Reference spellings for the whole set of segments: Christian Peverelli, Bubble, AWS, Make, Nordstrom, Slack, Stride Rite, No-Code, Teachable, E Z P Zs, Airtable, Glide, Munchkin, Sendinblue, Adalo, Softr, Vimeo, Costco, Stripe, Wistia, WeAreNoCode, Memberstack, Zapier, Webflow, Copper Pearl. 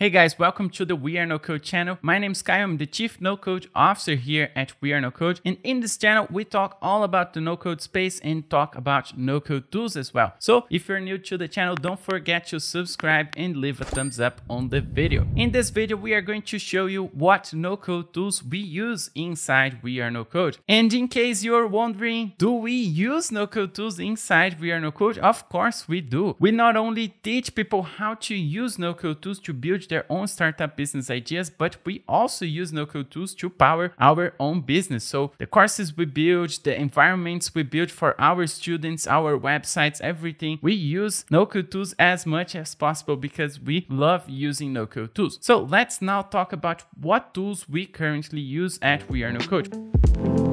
Hey guys, welcome to the WeAreNoCode channel. My name is Kai, I'm the Chief No-Code Officer here at WeAreNoCode. And in this channel, we talk all about the no-code space and talk about no-code tools as well. So if you're new to the channel, don't forget to subscribe and leave a thumbs up on the video. In this video, we are going to show you what no-code tools we use inside WeAreNoCode. And in case you're wondering, do we use no-code tools inside WeAreNoCode? Of course we do. We not only teach people how to use no-code tools to build their own startup business ideas, but we also use no-code tools to power our own business. So the courses we build, the environments we build for our students, our websites, everything, we use no-code tools as much as possible because we love using no-code tools. So let's now talk about what tools we currently use at WeAreNoCode.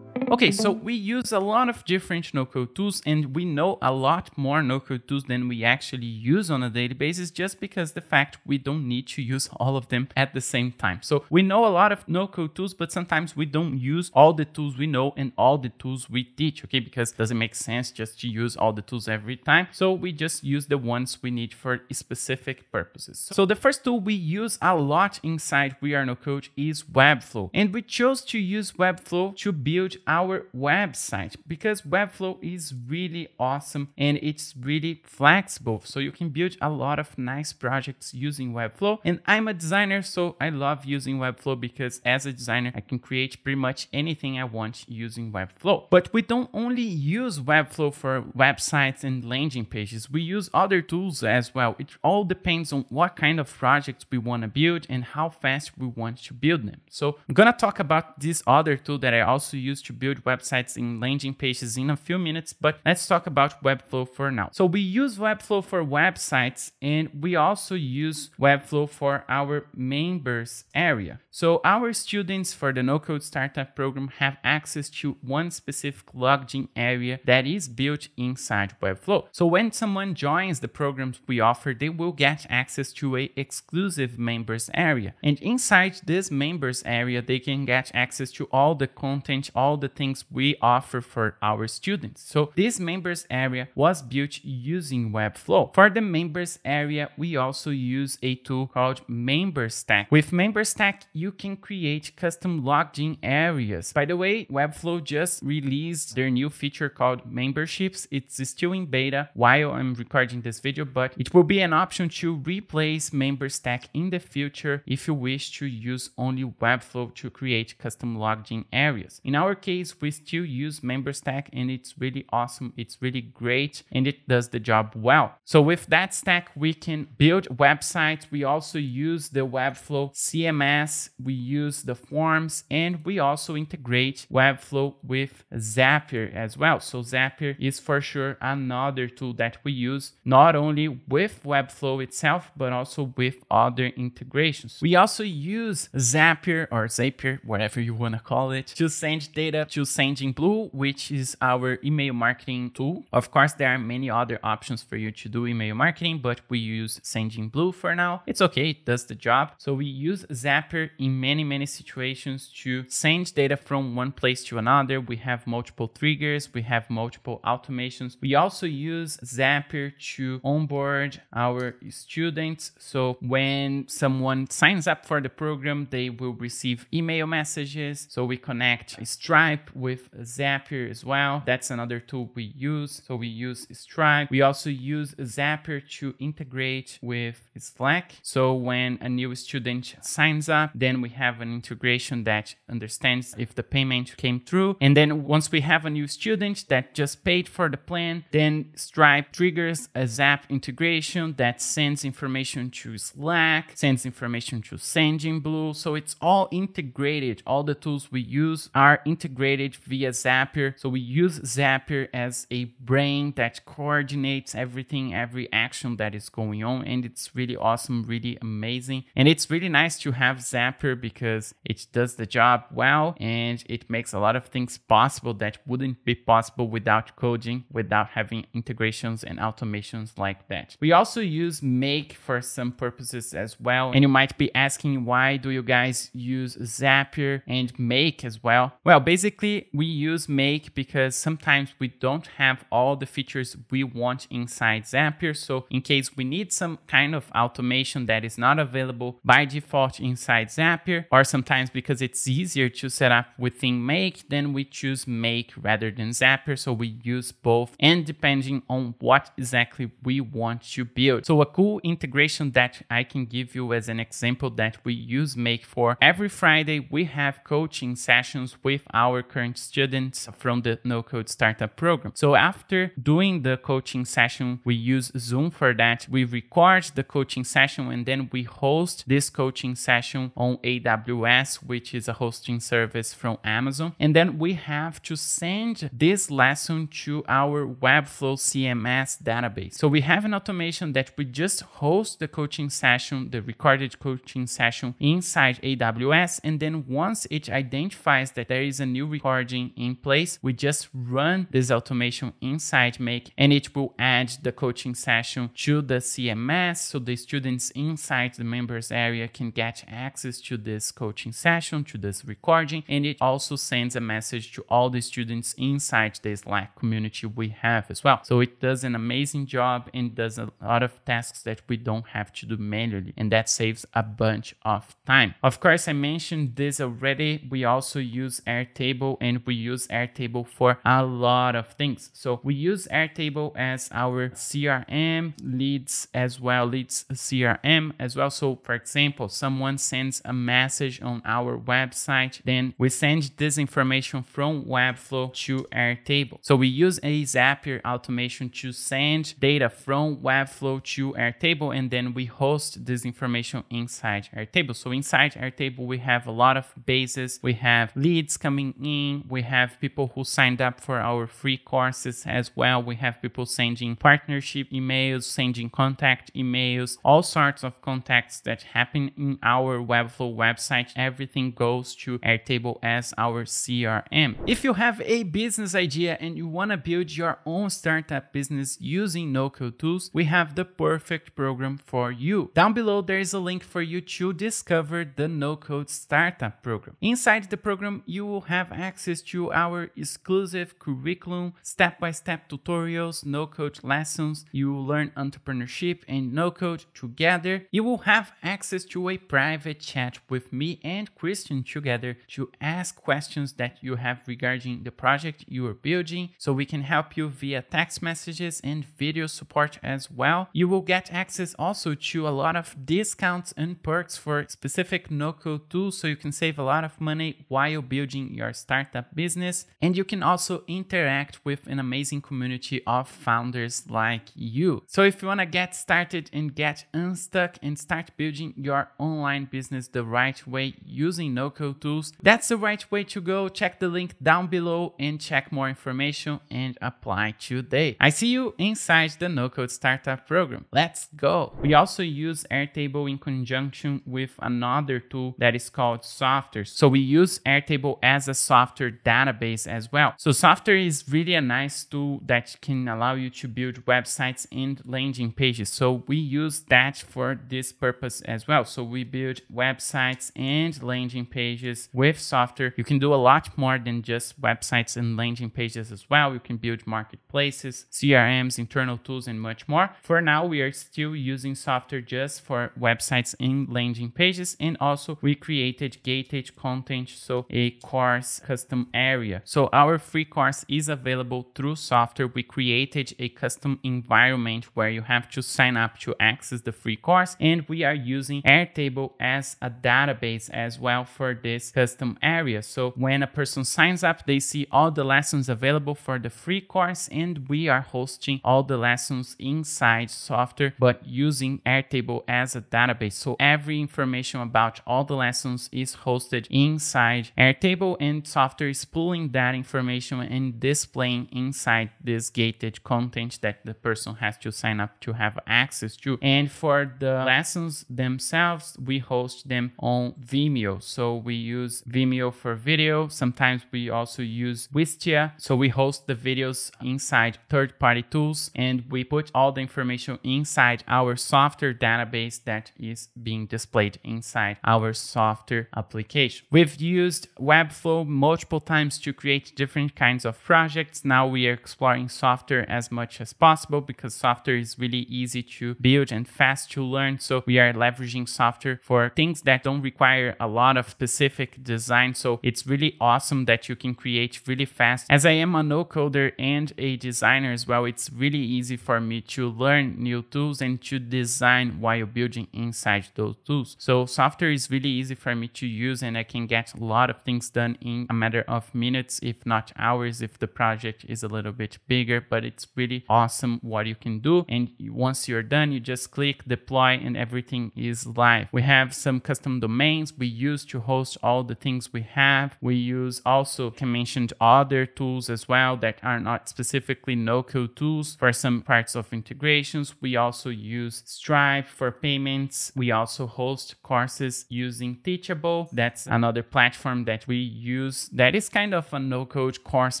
Okay, so we use a lot of different no-code tools and we know a lot more no-code tools than we actually use on a daily basis just because the fact we don't need to use all of them at the same time. So we know a lot of no-code tools, but sometimes we don't use all the tools we know and all the tools we teach, okay? Because it doesn't make sense just to use all the tools every time. So we just use the ones we need for specific purposes. So the first tool we use a lot inside WeAreNoCode is Webflow. And we chose to use Webflow to build our website because Webflow is really awesome and it's really flexible. So you can build a lot of nice projects using Webflow. And I'm a designer, so I love using Webflow because as a designer, I can create pretty much anything I want using Webflow. But we don't only use Webflow for websites and landing pages. We use other tools as well. It all depends on what kind of projects we want to build and how fast we want to build them. So I'm going to talk about this other tool that I also use to build websites and landing pages in a few minutes, but let's talk about Webflow for now. So we use Webflow for websites and we also use Webflow for our members area. So our students for the no-code startup program have access to one specific login area that is built inside Webflow. So when someone joins the programs we offer, they will get access to an exclusive members area. And inside this members area, they can get access to all the content, all the things we offer for our students. So this members area was built using Webflow. For the members area, we also use a tool called Memberstack. With Memberstack, you can create custom logged-in areas. By the way, Webflow just released their new feature called memberships. It's still in beta while I'm recording this video, but it will be an option to replace Memberstack in the future if you wish to use only Webflow to create custom logged-in areas. In our case, we still use Memberstack and it's really awesome. It's really great and it does the job well. So with that stack, we can build websites. We also use the Webflow CMS. We use the forms and we also integrate Webflow with Zapier as well. So Zapier is for sure another tool that we use not only with Webflow itself, but also with other integrations. We also use Zapier or Zapier, whatever you want to call it, to send data to Sendinblue, which is our email marketing tool. Of course, there are many other options for you to do email marketing, but we use Sendinblue for now. It's okay, it does the job. So we use Zapier in many situations to send data from one place to another. We have multiple triggers, we have multiple automations. We also use Zapier to onboard our students. So when someone signs up for the program, they will receive email messages. So we connect Stripe with Zapier as well. That's another tool we use. So we use Stripe. We also use Zapier to integrate with Slack. So when a new student signs up, then we have an integration that understands if the payment came through. And then once we have a new student that just paid for the plan, then Stripe triggers a Zap integration that sends information to Slack, sends information to Sendinblue. So it's all integrated. All the tools we use are integrated via Zapier. So we use Zapier as a brain that coordinates everything, every action that is going on. And it's really awesome, really amazing. And it's really nice to have Zapier because it does the job well and it makes a lot of things possible that wouldn't be possible without coding, without having integrations and automations like that. We also use Make for some purposes as well. And you might be asking, why do you guys use Zapier and Make as well? Well, basically, Mostly we use Make because sometimes we don't have all the features we want inside Zapier. So in case we need some kind of automation that is not available by default inside Zapier, or sometimes because it's easier to set up within Make, then we choose Make rather than Zapier. So we use both, and depending on what exactly we want to build. So a cool integration that I can give you as an example that we use Make for: every Friday we have coaching sessions with our current students from the No Code Startup program. So after doing the coaching session, we use Zoom for that. We record the coaching session and then we host this coaching session on AWS, which is a hosting service from Amazon. And then we have to send this lesson to our Webflow CMS database. So we have an automation that we just host the coaching session, the recorded coaching session inside AWS. And then once it identifies that there is a new recording in place, we just run this automation inside Make and it will add the coaching session to the CMS. So the students inside the members area can get access to this coaching session, to this recording, and it also sends a message to all the students inside the Slack community we have as well. So it does an amazing job and does a lot of tasks that we don't have to do manually, and that saves a bunch of time. Of course, I mentioned this already. We also use Airtable, and we use Airtable for a lot of things. So we use Airtable as our CRM, leads CRM as well. So for example, someone sends a message on our website, then we send this information from Webflow to Airtable. So we use a Zapier automation to send data from Webflow to Airtable, and then we host this information inside Airtable. So inside Airtable, we have a lot of bases. We have leads coming in. We have people who signed up for our free courses as well. We have people sending partnership emails, sending contact emails, all sorts of contacts that happen in our Webflow website. Everything goes to Airtable as our CRM. If you have a business idea and you want to build your own startup business using no-code tools, we have the perfect program for you. Down below, there is a link for you to discover the No-Code Startup program. Inside the program, you will have access to our exclusive curriculum, step-by-step tutorials, no-code lessons. You will learn entrepreneurship and no-code together. You will have access to a private chat with me and Christian together to ask questions that you have regarding the project you are building, so we can help you via text messages and video support as well. You will get access also to a lot of discounts and perks for specific no-code tools, so you can save a lot of money while building your startup business. And you can also interact with an amazing community of founders like you. So if you want to get started and get unstuck and start building your online business the right way using no-code tools, that's the right way to go. Check the link down below and check more information and apply today. I see you inside the No-Code Startup program. Let's go. We also use Airtable in conjunction with another tool that is called Softr. So we use Airtable as a Softr database as well. So Softr is really a nice tool that can allow you to build websites and landing pages. So we use that for this purpose as well. So we build websites and landing pages with Softr. You can do a lot more than just websites and landing pages as well. You can build marketplaces, CRMs, internal tools, and much more. For now, we are still using Softr just for websites and landing pages. And also we created gated content, so a course custom area. So our free course is available through Softr. We created a custom environment where you have to sign up to access the free course. And we are using Airtable as a database as well for this custom area. So when a person signs up, they see all the lessons available for the free course, and we are hosting all the lessons inside Softr, but using Airtable as a database. So every information about all the lessons is hosted inside Airtable, and Softr is pulling that information and displaying inside this gated content that the person has to sign up to have access to. And for the lessons themselves, we host them on Vimeo. So we use Vimeo for video. Sometimes we also use Wistia. So we host the videos inside third-party tools, and we put all the information inside our Softr database that is being displayed inside our Softr application. We've used Webflow, multiple times to create different kinds of projects. Now we are exploring Softr as much as possible because Softr is really easy to build and fast to learn. So we are leveraging Softr for things that don't require a lot of specific design. So it's really awesome that you can create really fast. As I am a no-coder and a designer as well, it's really easy for me to learn new tools and to design while building inside those tools. So Softr is really easy for me to use and I can get a lot of things done in a matter of minutes, if not hours, if the project is a little bit bigger, but it's really awesome what you can do. And once you're done, you just click deploy and everything is live. We have some custom domains we use to host all the things we have. We use also, I mentioned, other tools as well that are not specifically no-code tools for some parts of integrations. We also use Stripe for payments. We also host courses using Teachable. That's another platform that we use that is kind of a no-code course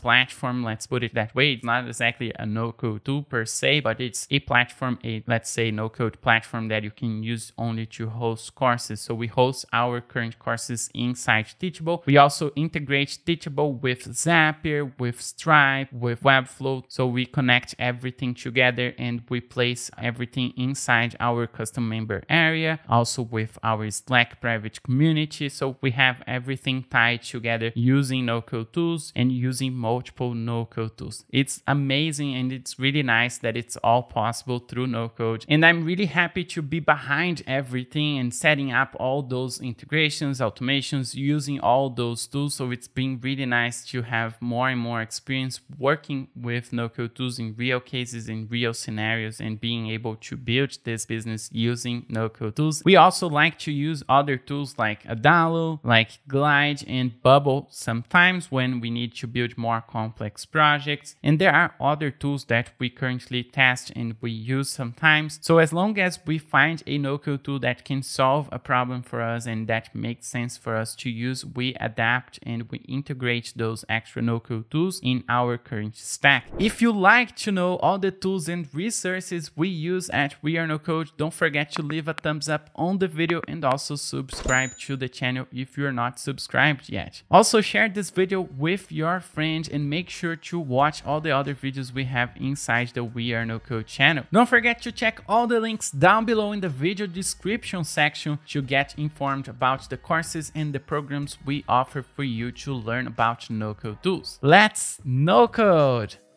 platform. Let's put it that way. It's not exactly a no-code tool per se, but it's a platform, a, let's say, no-code platform that you can use only to host courses. So we host our current courses inside Teachable. We also integrate Teachable with Zapier, with Stripe, with Webflow. So we connect everything together and we place everything inside our custom member area, also with our Slack private community. So we have everything tied together using no-code tools and using multiple no-code tools. It's amazing and it's really nice that it's all possible through no-code. And I'm really happy to be behind everything and setting up all those integrations, automations, using all those tools. So it's been really nice to have more and more experience working with no-code tools in real cases, in real scenarios, and being able to build this business using no-code tools. We also like to use other tools like Adalo, like Glide and Bubble sometimes when we need to build more complex projects. And there are other tools that we currently test and we use sometimes. So as long as we find a no-code tool that can solve a problem for us and that makes sense for us to use, we adapt and we integrate those extra no-code tools in our current stack. If you like to know all the tools and resources we use at WeAreNoCode, don't forget to leave a thumbs up on the video and also subscribe to the channel if you're not subscribed yet. Also share this video with your friend and make sure to watch all the other videos we have inside the WeAreNoCode channel. Don't forget to check all the links down below in the video description section to get informed about the courses and the programs we offer for you to learn about no-code tools. Let's no-code!